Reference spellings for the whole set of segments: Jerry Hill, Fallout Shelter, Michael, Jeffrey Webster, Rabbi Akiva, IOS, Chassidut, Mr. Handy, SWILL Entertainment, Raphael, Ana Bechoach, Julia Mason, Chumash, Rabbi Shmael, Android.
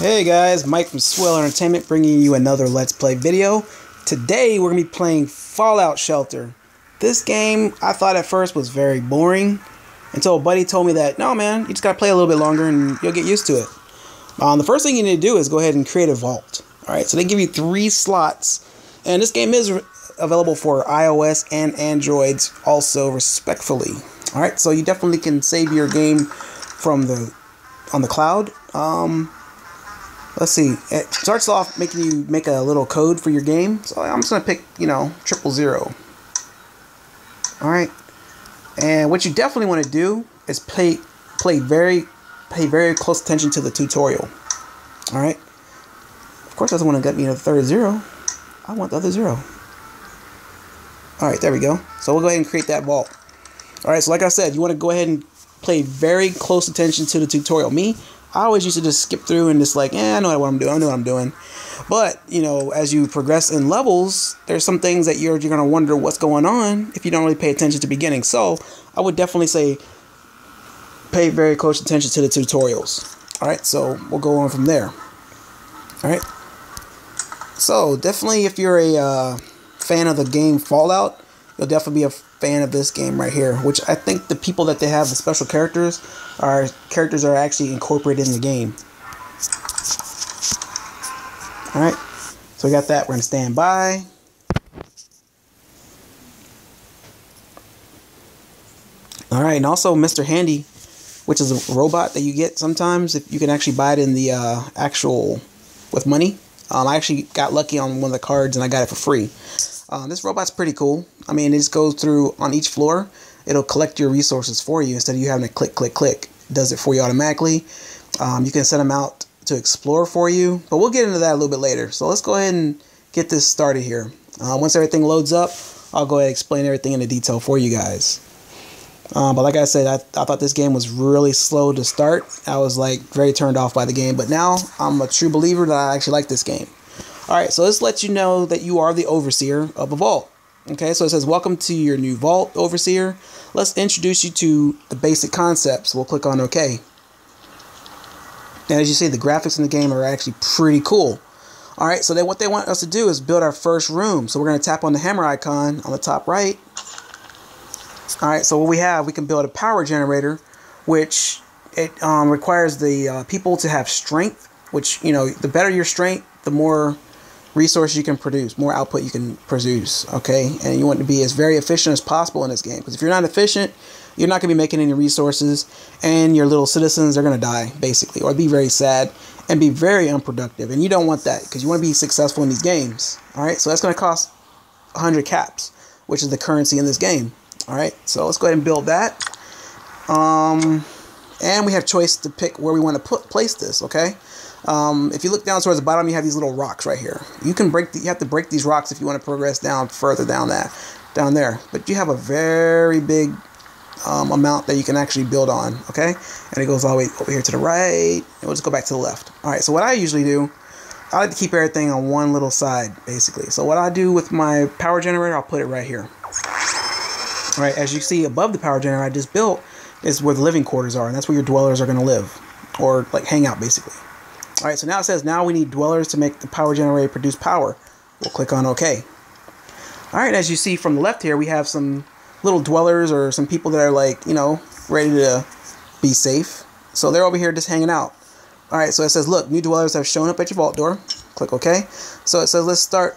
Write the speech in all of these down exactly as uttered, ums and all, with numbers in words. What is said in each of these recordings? Hey guys, Mike from SWILL Entertainment bringing you another Let's Play video. Today we're going to be playing Fallout Shelter. This game I thought at first was very boring until a buddy told me that, no man, you just got to play a little bit longer and you'll get used to it. Um, the first thing you need to do is go ahead and create a vault. Alright, so they give you three slots and this game is available for iOS and Androids also respectfully. Alright, so you definitely can save your game from the on the cloud. Um... Let's see, it starts off making you make a little code for your game. So I'm just going to pick, you know, triple zero. Alright. And what you definitely want to do is play play very, pay very close attention to the tutorial. Alright. Of course, doesn't want to get me to the third zero. I want the other zero. Alright, there we go. So we'll go ahead and create that vault. Alright, so like I said, you want to go ahead and play very close attention to the tutorial. Me, I always used to just skip through and just like, eh, I know what I'm doing, I know what I'm doing. But, you know, as you progress in levels, there's some things that you're, you're going to wonder what's going on if you don't really pay attention to the beginning. So, I would definitely say pay very close attention to the tutorials. Alright, so we'll go on from there. Alright. So, definitely if you're a uh, fan of the game Fallout, you'll definitely be a fan of this game right here, which I think the people that they have, the special characters, are characters are actually incorporated in the game. Alright, so we got that. We're going to stand by. Alright, and also Mister Handy, which is a robot that you get sometimes. If you can actually buy it in the uh, actual, with money. Um, I actually got lucky on one of the cards and I got it for free. Uh, this robot's pretty cool. I mean, it just goes through on each floor. It'll collect your resources for you instead of you having to click, click, click. It does it for you automatically. Um, you can send them out to explore for you. But we'll get into that a little bit later. So let's go ahead and get this started here. Uh, once everything loads up, I'll go ahead and explain everything in detail for you guys. Uh, but like I said, I, I thought this game was really slow to start. I was like very turned off by the game. But now I'm a true believer that I actually like this game. Alright, so this lets you know that you are the overseer of a vault. Okay, so it says, welcome to your new vault, overseer. Let's introduce you to the basic concepts. We'll click on OK. And as you see, the graphics in the game are actually pretty cool. Alright, so then what they want us to do is build our first room. So we're going to tap on the hammer icon on the top right. Alright, so what we have, we can build a power generator, which it um, requires the uh, people to have strength, which, you know, the better your strength, the more resources you can produce, more output you can produce, okay? And you want to be as very efficient as possible in this game, because if you're not efficient, you're not going to be making any resources, and your little citizens are going to die, basically, or be very sad, and be very unproductive, and you don't want that, because you want to be successful in these games, alright? So that's going to cost one hundred caps, which is the currency in this game, alright? So let's go ahead and build that, um, and we have choice to pick where we want to put place this, okay? Um, if you look down towards the bottom, you have these little rocks right here. You can break the, you have to break these rocks if you want to progress down further down that, down there. But you have a very big um, amount that you can actually build on, okay? And it goes all the way over here to the right, and we'll just go back to the left. All right, so what I usually do, I like to keep everything on one little side, basically. So what I do with my power generator, I'll put it right here. All right, as you see above the power generator I just built is where the living quarters are, and that's where your dwellers are going to live, or like hang out, basically. Alright, so now it says, now we need dwellers to make the power generator produce power. We'll click on OK. Alright, as you see from the left here, we have some little dwellers or some people that are like, you know, ready to be safe. So they're over here just hanging out. Alright, so it says, look, new dwellers have shown up at your vault door. Click OK. So it says, let's start,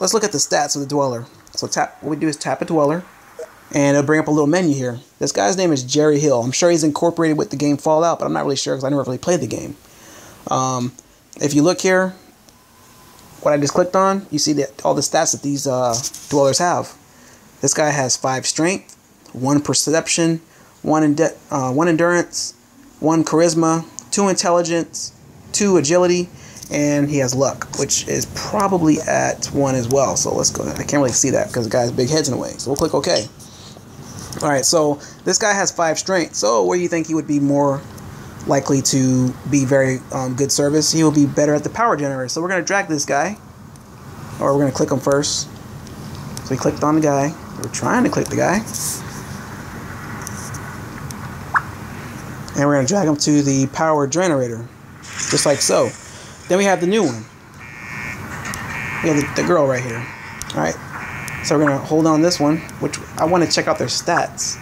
let's look at the stats of the dweller. So tap, what we do is tap a dweller, and it'll bring up a little menu here. This guy's name is Jerry Hill. I'm sure he's incorporated with the game Fallout, but I'm not really sure because I never really played the game. Um, if you look here, what I just clicked on, you see that all the stats that these uh, dwellers have. This guy has five strength, one perception, one in uh, one endurance, one charisma, two intelligence, two agility, and he has luck, which is probably at one as well. So let's go. I can't really see that because the guy's big head's in the way. So we'll click OK. All right. So this guy has five strength. So where do you think he would be more likely to be very um, good service? He will be better at the power generator. So we're going to drag this guy, or we're going to click him first. So we clicked on the guy. We're trying to click the guy. And we're going to drag him to the power generator, just like so. Then we have the new one. We have the, the girl right here. Alright. So we're going to hold on this one, which I want to check out their stats.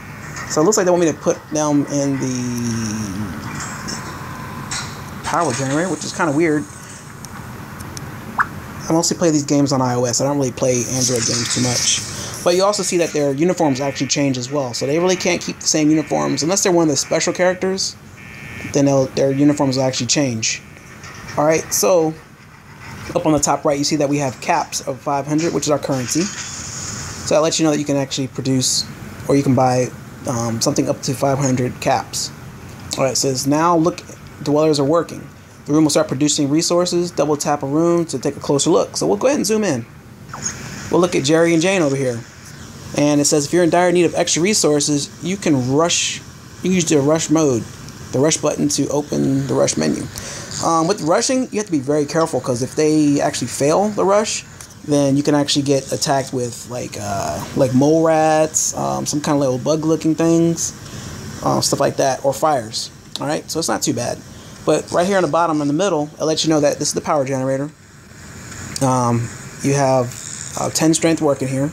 So it looks like they want me to put them in the power generator, which is kind of weird. I mostly play these games on iOS. I don't really play Android games too much. But you also see that their uniforms actually change as well. So they really can't keep the same uniforms. Unless they're one of the special characters, then their uniforms will actually change. Alright, so up on the top right, you see that we have caps of five hundred, which is our currency. So that lets you know that you can actually produce, or you can buy um, something up to five hundred caps. Alright, it says, now look, dwellers are working. The room will start producing resources. Double tap a room to take a closer look. So we'll go ahead and zoom in. We'll look at Jerry and Jane over here. And it says if you're in dire need of extra resources, you can rush, you can use the rush mode, the rush button to open the rush menu. Um, with rushing, you have to be very careful because if they actually fail the rush, then you can actually get attacked with like uh, like mole rats, um, some kind of little bug looking things, uh, stuff like that, or fires. Alright, so it's not too bad. But right here on the bottom in the middle, I'll let you know that this is the power generator. Um, you have uh, ten strength working here.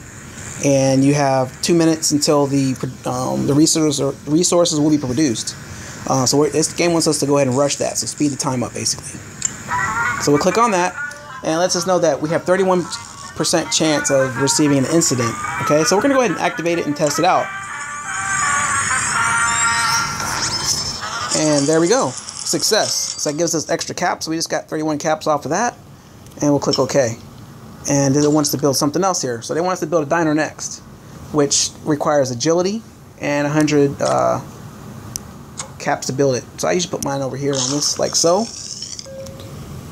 And you have two minutes until the um, the resources, or resources will be produced. Uh, so we're, this game wants us to go ahead and rush that. So speed the time up, basically. So we'll click on that. And it lets us know that we have thirty-one percent chance of receiving an incident. Okay, so we're going to go ahead and activate it and test it out. And there we go. Success. So that gives us extra caps. We just got thirty-one caps off of that. And we'll click OK. And then it wants to build something else here. So they want us to build a diner next, which requires agility and one hundred uh, caps to build it. So I usually put mine over here on this, like so.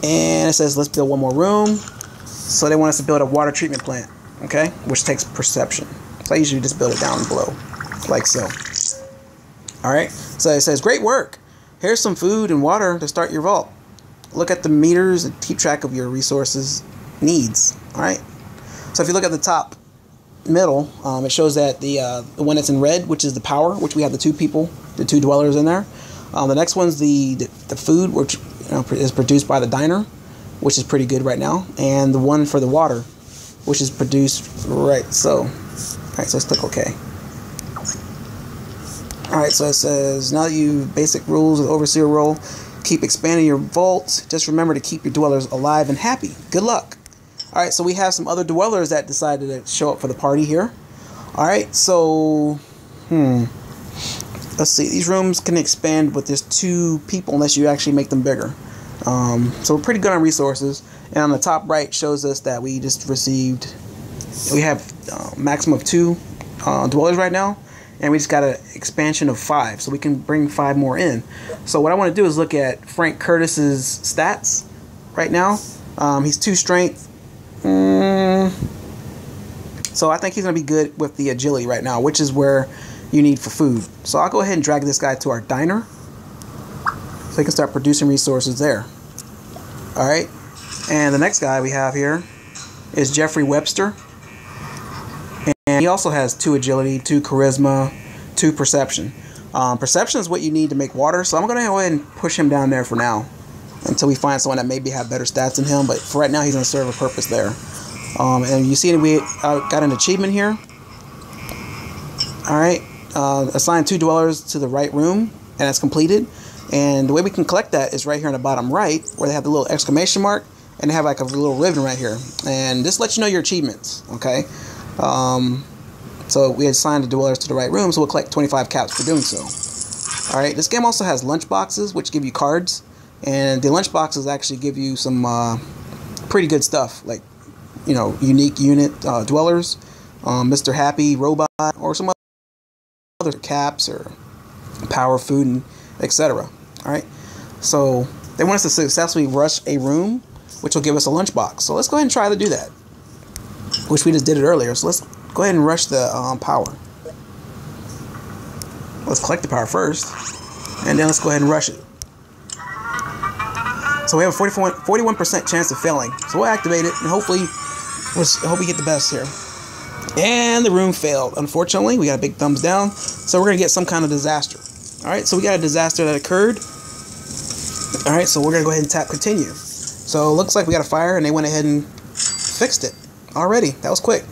And it says, let's build one more room. So they want us to build a water treatment plant, okay, which takes perception. So I usually just build it down below, like so. All right. So it says, great work. Here's some food and water to start your vault. Look at the meters and keep track of your resources needs. All right. So if you look at the top middle, um, it shows that the, uh, the one that's in red, which is the power, which we have the two people, the two dwellers in there. Um, the next one's the, the, the food, which you know, is produced by the diner, which is pretty good right now. And the one for the water, which is produced right. So, all right, so let's click OK. Alright, so it says, now that you basic rules of the overseer role, keep expanding your vaults. Just remember to keep your dwellers alive and happy. Good luck. Alright, so we have some other dwellers that decided to show up for the party here. Alright, so, hmm. Let's see, these rooms can expand with just two people unless you actually make them bigger. Um, so we're pretty good on resources. And on the top right shows us that we just received, we have uh, maximum of two uh, dwellers right now. And we just got an expansion of five, so we can bring five more in. So what I want to do is look at Frank Curtis's stats right now. Um, he's two strength. Mm. So I think he's going to be good with the agility right now, which is where you need for food. So I'll go ahead and drag this guy to our diner so he can start producing resources there. All right. And the next guy we have here is Jeffrey Webster. And he also has two agility, two charisma, two perception. Um, perception is what you need to make water, so I'm going to go ahead and push him down there for now until we find someone that maybe have better stats than him, but for right now he's going to serve a purpose there. Um, and you see we uh, got an achievement here. Alright, uh, assign two dwellers to the right room, and that's completed. And the way we can collect that is right here in the bottom right where they have the little exclamation mark, and they have like a little ribbon right here. And this lets you know your achievements, okay? Um, so we assigned the dwellers to the right room, so we'll collect twenty-five caps for doing so. Alright, this game also has lunch boxes, which give you cards, and the lunch boxes actually give you some uh, pretty good stuff, like, you know, unique unit uh, dwellers, um, Mister Happy, Robot, or some other caps, or power, food, and et cetera. Alright, so they want us to successfully rush a room, which will give us a lunch box. So let's go ahead and try to do that. Which we just did it earlier, so let's go ahead and rush the um, power. Let's collect the power first, and then let's go ahead and rush it. So we have a forty-one percent chance of failing, so we'll activate it, and hopefully, let's hope we get the best here. And the room failed. Unfortunately, we got a big thumbs down, so we're going to get some kind of disaster. Alright, so we got a disaster that occurred. Alright, so we're going to go ahead and tap continue. So it looks like we got a fire and they went ahead and fixed it already. That was quick.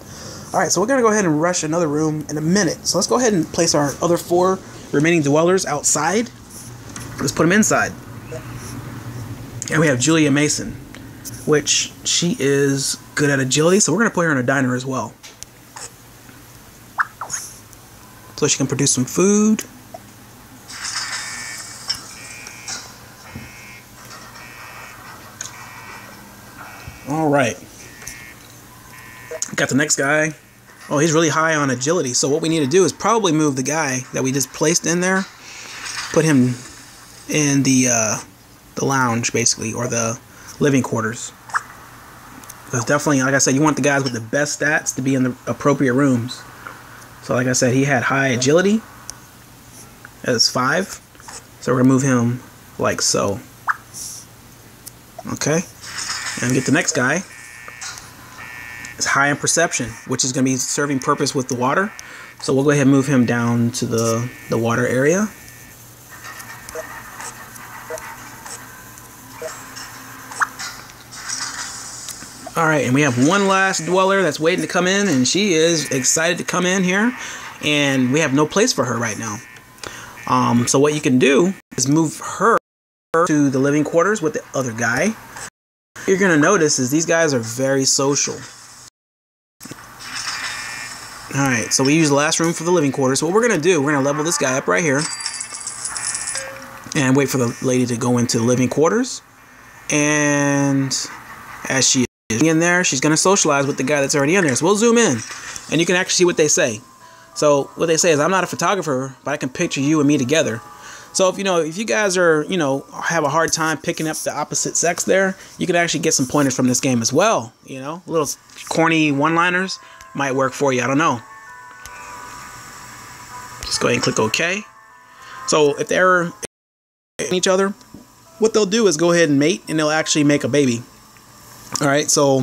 Alright, so we're going to go ahead and rush another room in a minute. So let's go ahead and place our other four remaining dwellers outside. Let's put them inside. And we have Julia Mason, which she is good at agility, so we're going to put her in a diner as well. So she can produce some food. Alright. Got the next guy. Oh, he's really high on agility, so what we need to do is probably move the guy that we just placed in there, put him in the uh, the lounge, basically, or the living quarters. Because definitely, like I said, you want the guys with the best stats to be in the appropriate rooms. So like I said, he had high agility. That's five. So we're going to move him like so. Okay. And get the next guy. It's high in perception, which is going to be serving purpose with the water. So we'll go ahead and move him down to the, the water area. Alright, and we have one last dweller that's waiting to come in, and she is excited to come in here, and we have no place for her right now. Um, so what you can do is move her to the living quarters with the other guy. What you're going to notice is these guys are very social. Alright, so we use the last room for the living quarters. So what we're going to do, we're going to level this guy up right here, and wait for the lady to go into the living quarters, and as she in there, she's going to socialize with the guy that's already in there. So we'll zoom in, and you can actually see what they say. So what they say is, I'm not a photographer, but I can picture you and me together. So if you know, if you guys are, you know, have a hard time picking up the opposite sex there, you can actually get some pointers from this game as well. You know, little corny one-liners might work for you. I don't know. Just go ahead and click OK. So if they're in each other, what they'll do is go ahead and mate, and they'll actually make a baby. Alright, so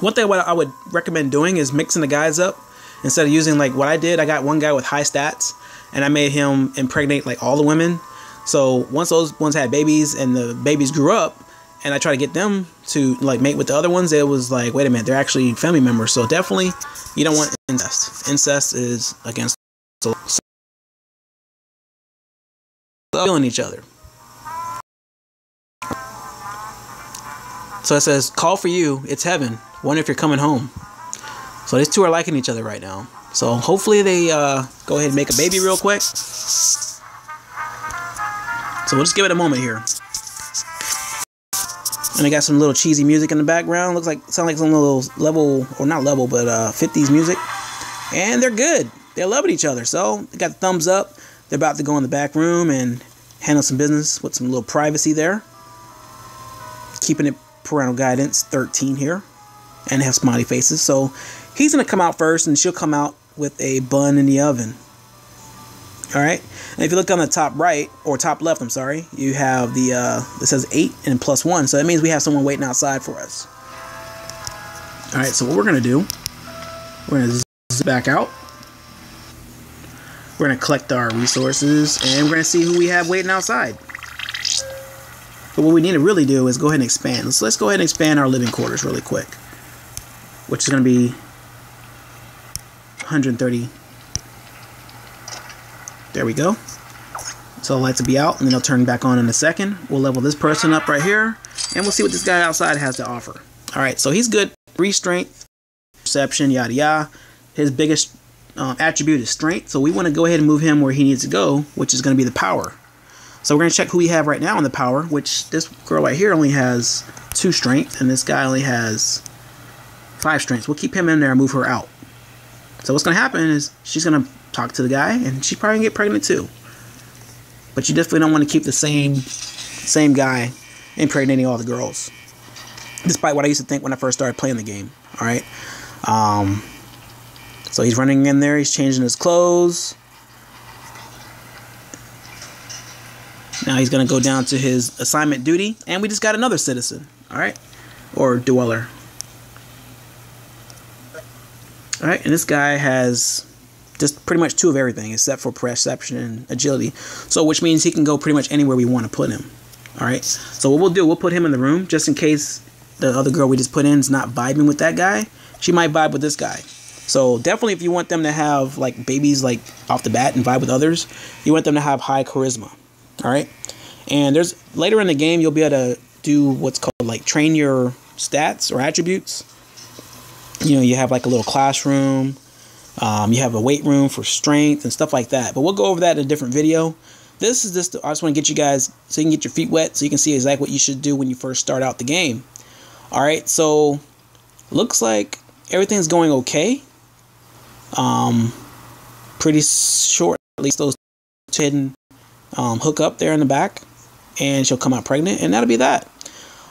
one thing what I would recommend doing is mixing the guys up. Instead of using like what I did, I got one guy with high stats, and I made him impregnate like all the women. So once those ones had babies and the babies grew up, and I tried to get them to like mate with the other ones, it was like, wait a minute, they're actually family members. So definitely you don't want incest. Incest is against the law. Killing each other. So it says, call for you, it's heaven. Wonder if you're coming home. So these two are liking each other right now. So hopefully they uh, go ahead and make a baby real quick. So we'll just give it a moment here. And I got some little cheesy music in the background. Looks like, sound like some little level, or not level, but uh, fifties music. And they're good. They're loving each other. So they got the thumbs up. They're about to go in the back room and handle some business with some little privacy there. Keeping it parental guidance thirteen here, and have smiley faces. So he's gonna come out first, and she'll come out with a bun in the oven. All right, and if you look on the top right or top left, I'm sorry, you have the uh, it says eight and plus one, so that means we have someone waiting outside for us. All right, so what we're gonna do, we're gonna zoom back out. We're gonna collect our resources, and we're gonna see who we have waiting outside. But what we need to really do is go ahead and expand. Let's, let's go ahead and expand our living quarters really quick, which is going to be one hundred thirty. There we go. So the lights will be out, and then they'll turn back on in a second. We'll level this person up right here, and we'll see what this guy outside has to offer. All right, so he's good. Three strength, perception, yada yada. His biggest um, attribute is strength, so we want to go ahead and move him where he needs to go, which is going to be the power. So we're going to check who we have right now in the power, which this girl right here only has two strength, and this guy only has five strengths. We'll keep him in there and move her out. So what's going to happen is she's going to talk to the guy, and she's probably going to get pregnant too. But you definitely don't want to keep the same same guy impregnating all the girls, despite what I used to think when I first started playing the game. All right. Um, so he's running in there. He's changing his clothes. Now he's going to go down to his assignment duty, and we just got another citizen, all right, or dweller. All right, and this guy has just pretty much two of everything except for perception and agility, so which means he can go pretty much anywhere we want to put him. Alright, so what we'll do, we'll put him in the room just in case the other girl we just put in is not vibing with that guy. She might vibe with this guy. So definitely if you want them to have like babies like off the bat and vibe with others, you want them to have high charisma. Alright, and there's later in the game you'll be able to do what's called like train your stats or attributes. You know, you have like a little classroom, um, you have a weight room for strength and stuff like that. But we'll go over that in a different video. This is just, I just want to get you guys, so you can get your feet wet, so you can see exactly what you should do when you first start out the game. Alright, so, looks like everything's going okay. Um, pretty short, at least those two hidden um, hook up there in the back. And she'll come out pregnant, and that'll be that.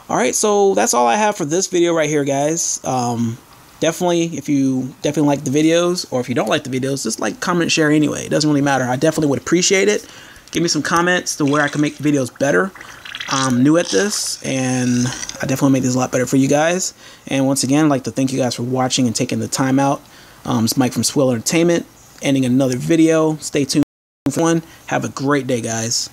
Alright, so that's all I have for this video right here, guys. Um, definitely, if you definitely like the videos, or if you don't like the videos, just like, comment, share anyway. It doesn't really matter. I definitely would appreciate it. Give me some comments to where I can make the videos better. I'm new at this, and I definitely make this a lot better for you guys. And once again, I'd like to thank you guys for watching and taking the time out. Um, it's Mike from SWILL Entertainment, ending another video. Stay tuned for one. Have a great day, guys.